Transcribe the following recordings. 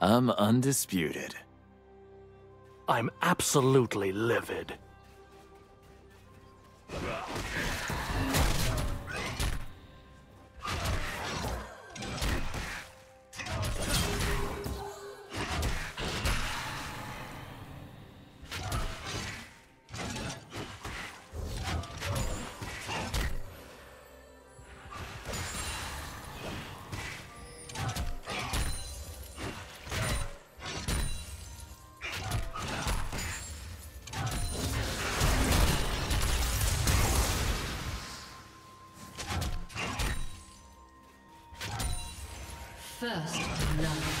I'm undisputed. I'm absolutely livid. First love.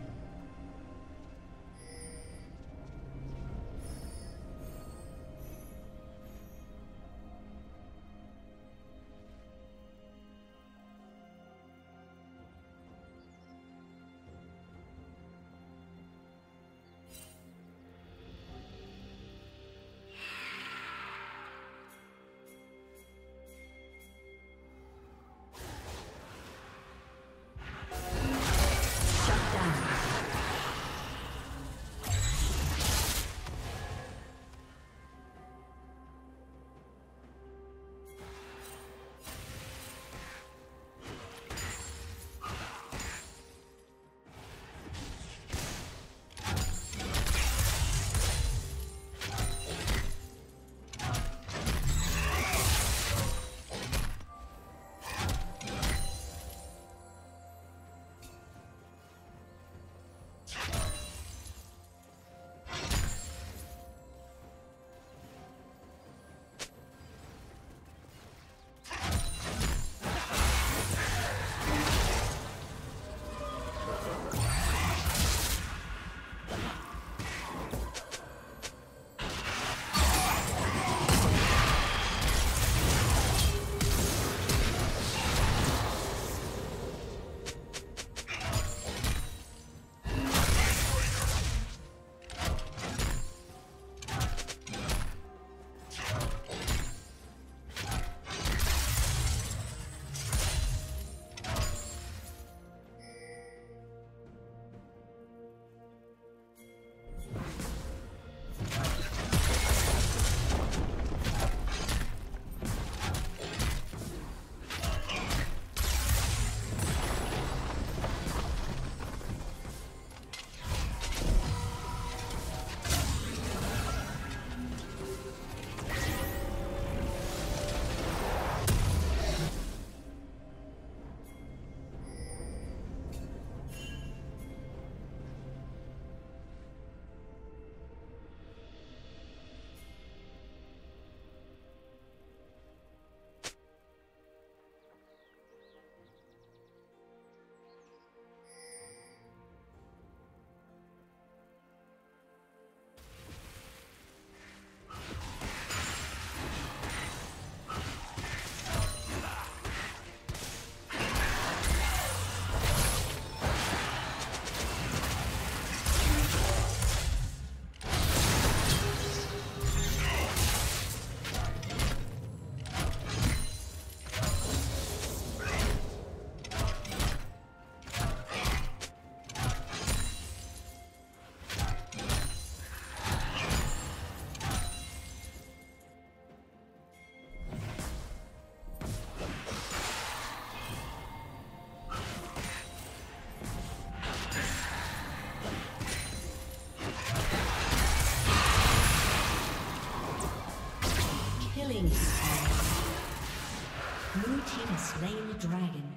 Blue team has slain the dragon.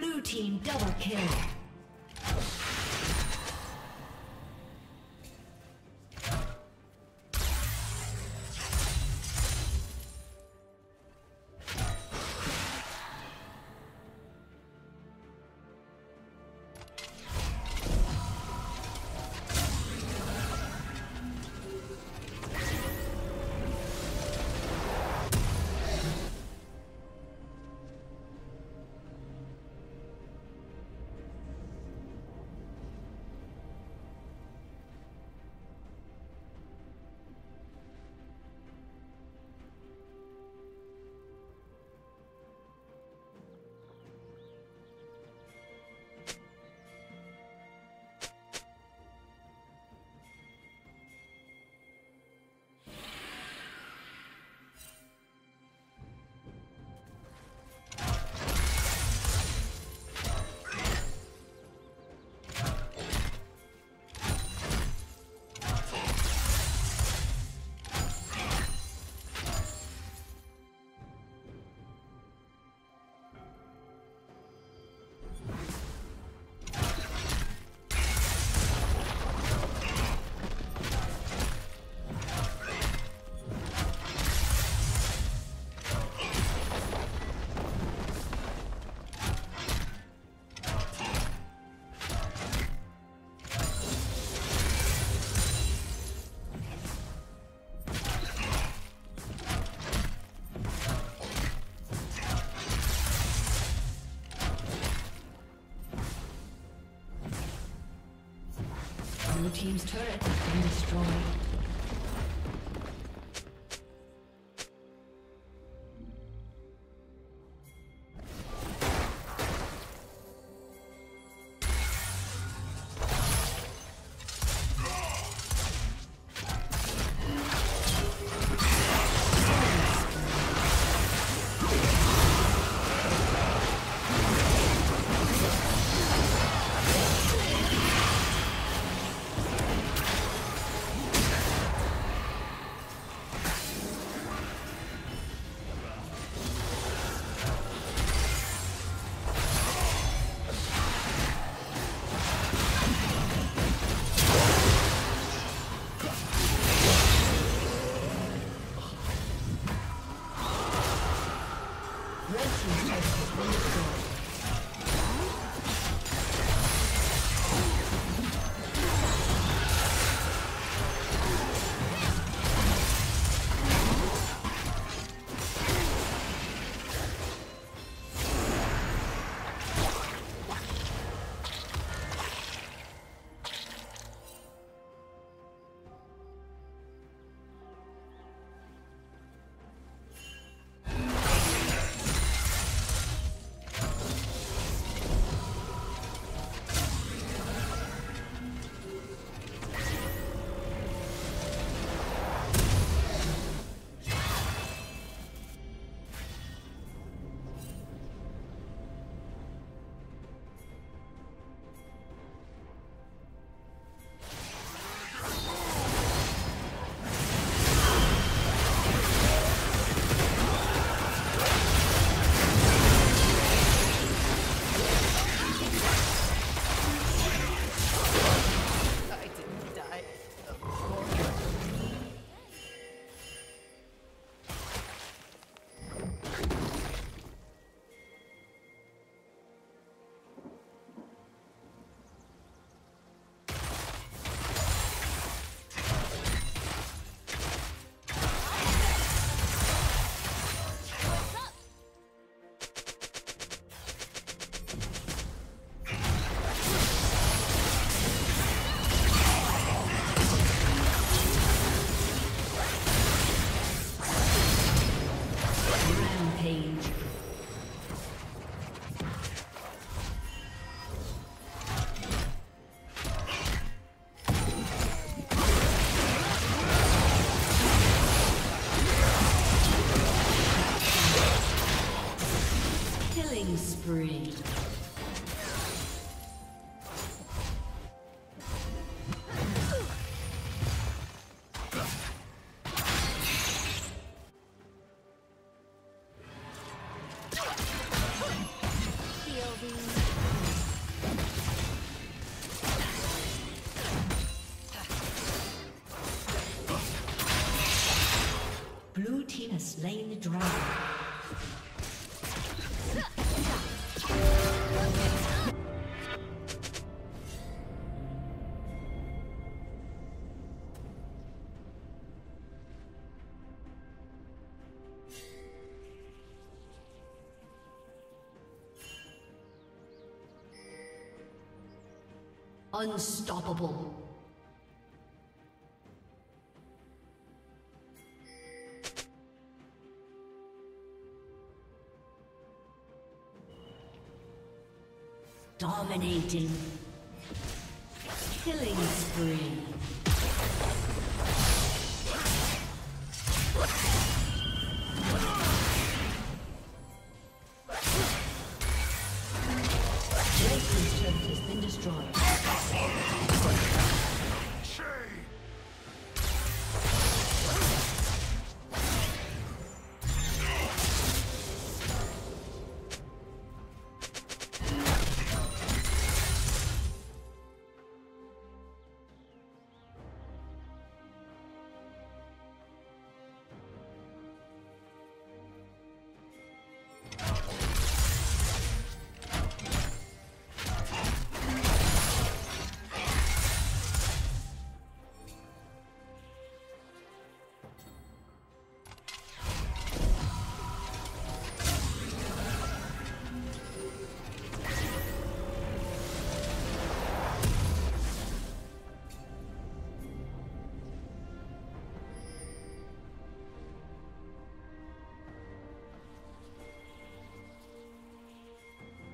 Blue team double kill. team's turret has been destroyed. Spree. Blue team has slain the dragon. Unstoppable. Dominating. Killing spree.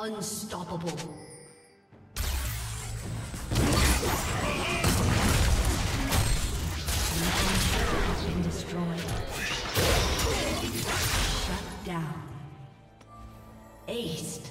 Unstoppable. Has been destroyed. Shut down. Aced.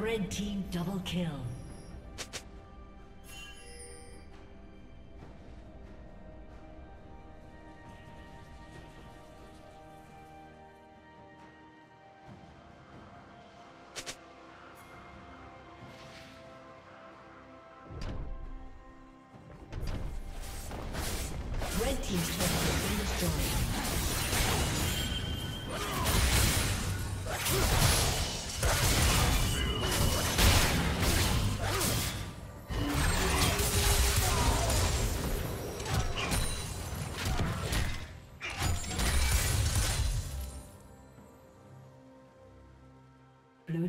Red team double kill. Red team's turret has been destroyed. Blue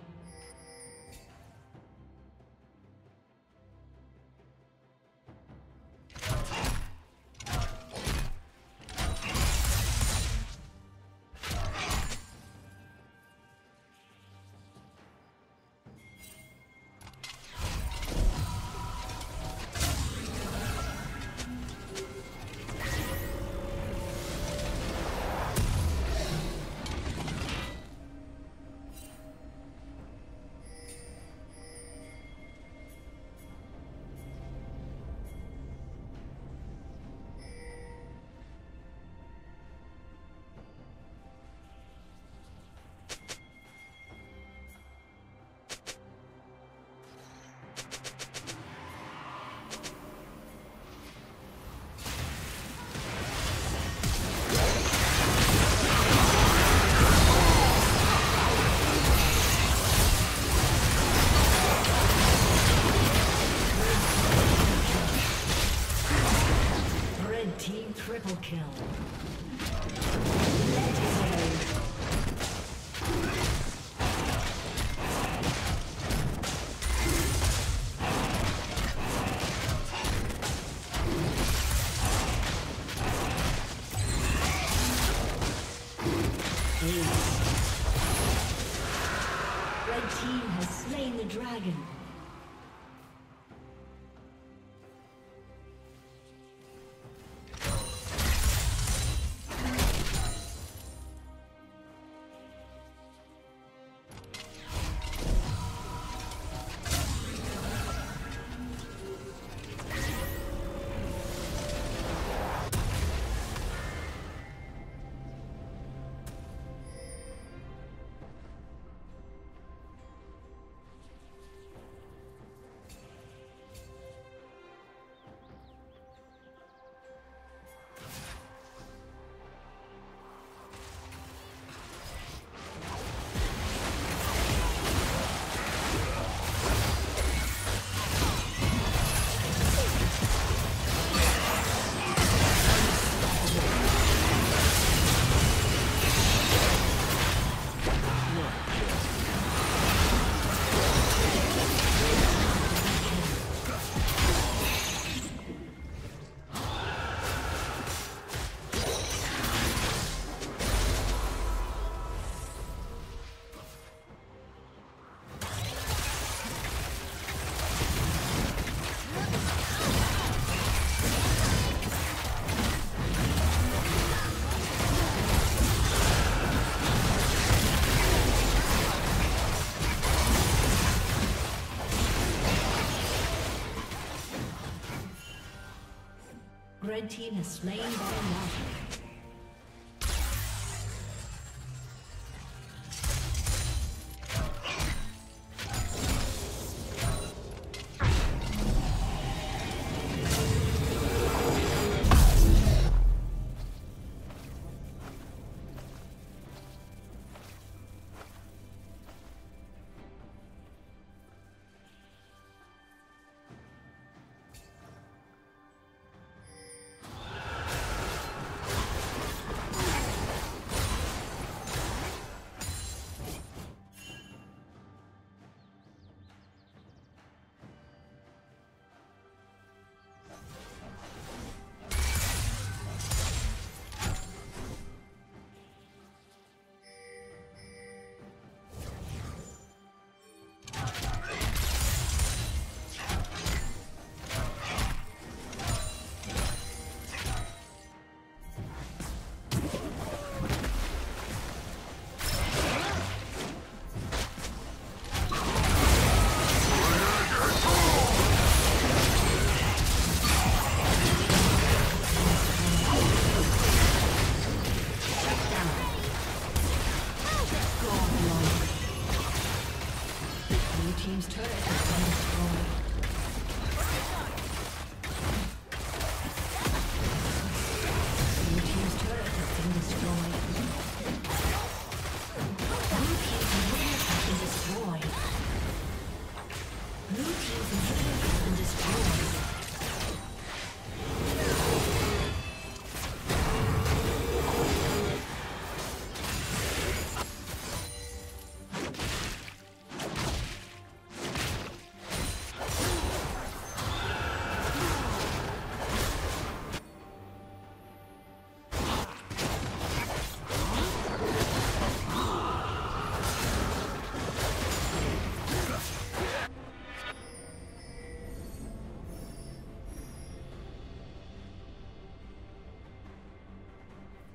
Triple kill. Red team has slain the dragon. Red team has slain their marshal.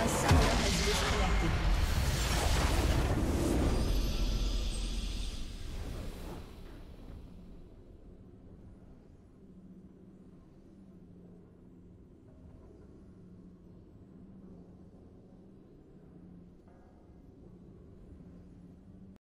A summoner has disconnected.